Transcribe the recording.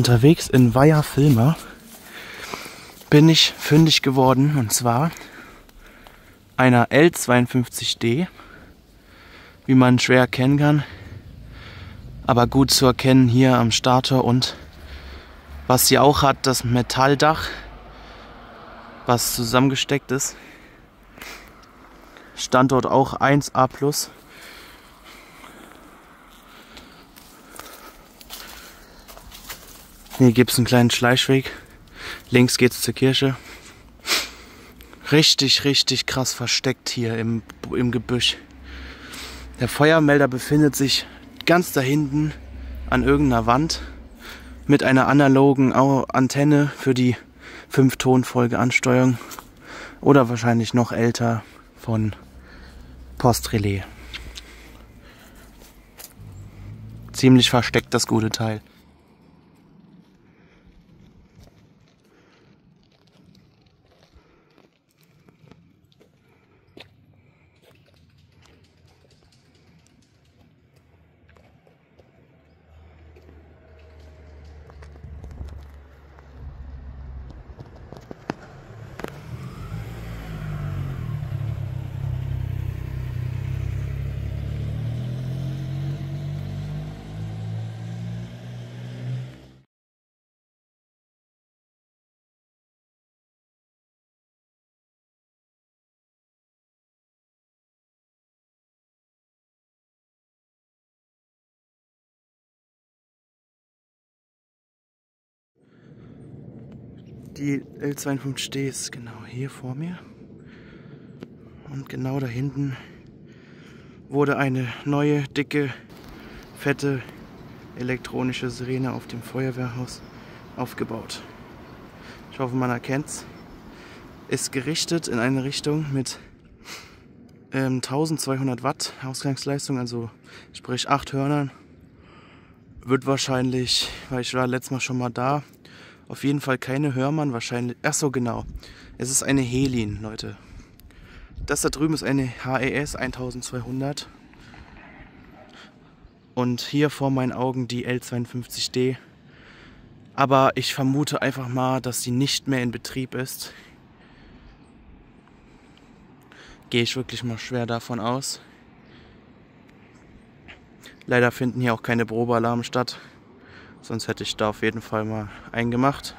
unterwegs in Vaya Filma bin ich fündig geworden, und zwar einer L52D, wie man schwer erkennen kann, aber gut zu erkennen hier am Starter. Und was sie auch hat, das Metalldach, was zusammengesteckt ist. Standort auch 1A+. Hier gibt es einen kleinen Schleichweg. Links geht es zur Kirche. Richtig, richtig krass versteckt hier im Gebüsch. Der Feuermelder befindet sich ganz da hinten an irgendeiner Wand mit einer analogen Antenne für die 5-Ton-Folgeansteuerung oder wahrscheinlich noch älter von Postrelais. Ziemlich versteckt das gute Teil. Die L52D ist genau hier vor mir, und genau da hinten wurde eine neue, dicke, fette elektronische Sirene auf dem Feuerwehrhaus aufgebaut. Ich hoffe, man erkennt's. Ist gerichtet in eine Richtung mit 1200 Watt Ausgangsleistung, also sprich 8 Hörnern. Wird wahrscheinlich, weil ich war letztes Mal schon mal da, auf jeden Fall keine Hörmann, wahrscheinlich. Achso, genau. Es ist eine Helin, Leute. Das da drüben ist eine HES 1200. Und hier vor meinen Augen die L52D. Aber ich vermute einfach mal, dass sie nicht mehr in Betrieb ist. Gehe ich wirklich mal schwer davon aus. Leider finden hier auch keine Probealarme statt. Sonst hätte ich da auf jeden Fall mal eingemacht.